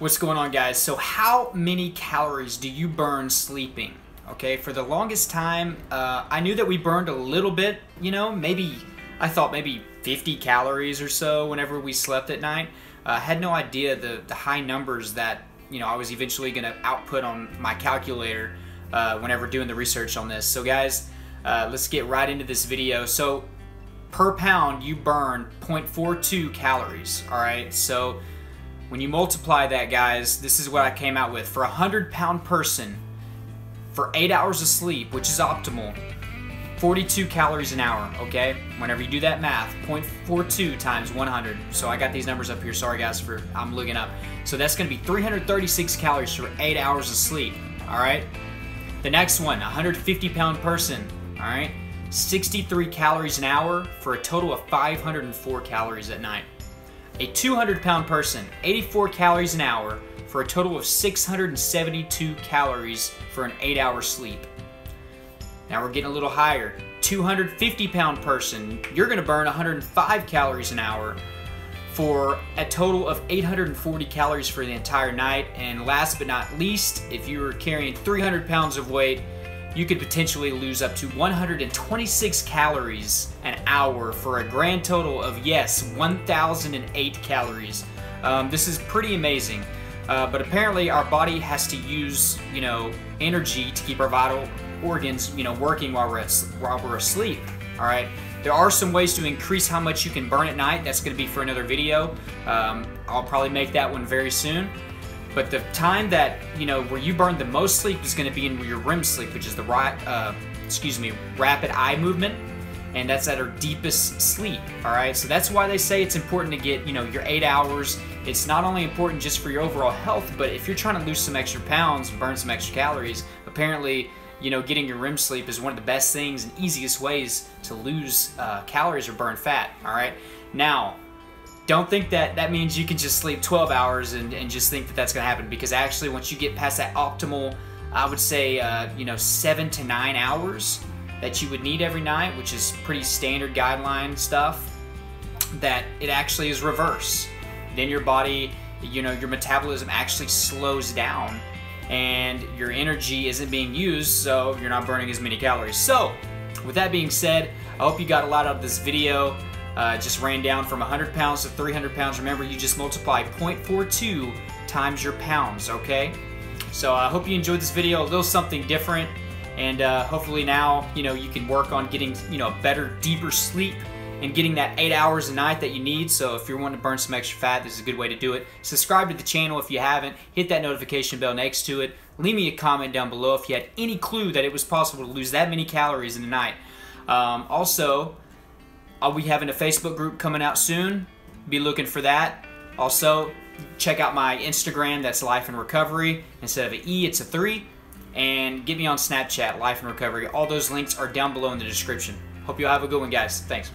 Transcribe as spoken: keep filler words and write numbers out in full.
What's going on, guys? So how many calories do you burn sleeping? Okay, for the longest time, uh, I knew that we burned a little bit, you know, maybe, I thought maybe fifty calories or so whenever we slept at night. I uh, had no idea the, the high numbers that, you know, I was eventually gonna output on my calculator uh, whenever doing the research on this. So guys, uh, let's get right into this video. So per pound, you burn zero point four two calories, all right? So when you multiply that, guys, this is what I came out with. For a one hundred pound person, for eight hours of sleep, which is optimal, forty-two calories an hour, okay? Whenever you do that math, zero point four two times one hundred. So I got these numbers up here. Sorry, guys, for I'm looking up. So that's gonna be three hundred thirty-six calories for eight hours of sleep, all right? The next one, one hundred fifty pound person, all right? sixty-three calories an hour for a total of five hundred four calories at night. A two hundred pound person, eighty-four calories an hour for a total of six hundred seventy-two calories for an eight hour sleep. Now we're getting a little higher. two hundred fifty pound person, you're gonna burn one hundred five calories an hour for a total of eight hundred forty calories for the entire night. And last but not least, if you were carrying three hundred pounds of weight, you could potentially lose up to one hundred twenty-six calories an hour for a grand total of, yes, one thousand eight calories. Um, this is pretty amazing. Uh, but apparently our body has to use, you know, energy to keep our vital organs, you know, working while we're, at, while we're asleep, all right? There are some ways to increase how much you can burn at night. That's gonna be for another video. Um, I'll probably make that one very soon. But the time that, you know, where you burn the most sleep is going to be in your R E M sleep, which is the uh, excuse me, rapid eye movement, and that's at our deepest sleep. All right, so that's why they say it's important to get, you know, your eight hours. It's not only important just for your overall health, but if you're trying to lose some extra pounds, burn some extra calories, apparently, you know, getting your R E M sleep is one of the best things and easiest ways to lose uh, calories or burn fat. All right, now. Don't think that that means you can just sleep twelve hours and, and just think that that's going to happen, because actually once you get past that optimal, I would say, uh, you know, seven to nine hours that you would need every night, which is pretty standard guideline stuff, that it actually is reverse. Then your body, you know, your metabolism actually slows down and your energy isn't being used, so you're not burning as many calories. So with that being said, I hope you got a lot out of this video. Uh, just ran down from one hundred pounds to three hundred pounds. Remember, you just multiply zero point four two times your pounds, okay? So I uh, hope you enjoyed this video, a little something different, and uh, hopefully now, you know, you can work on getting, you know, a better, deeper sleep and getting that eight hours a night that you need. So if you're wanting to burn some extra fat, this is a good way to do it. Subscribe to the channel if you haven't. Hit that notification bell next to it. Leave me a comment down below if you had any clue that it was possible to lose that many calories in a night. Um, also, I'll be having a Facebook group coming out soon. Be looking for that. Also, check out my Instagram. That's Life and Recovery. Instead of an E, it's a three. And get me on Snapchat, Life and Recovery. All those links are down below in the description. Hope you all have a good one, guys. Thanks.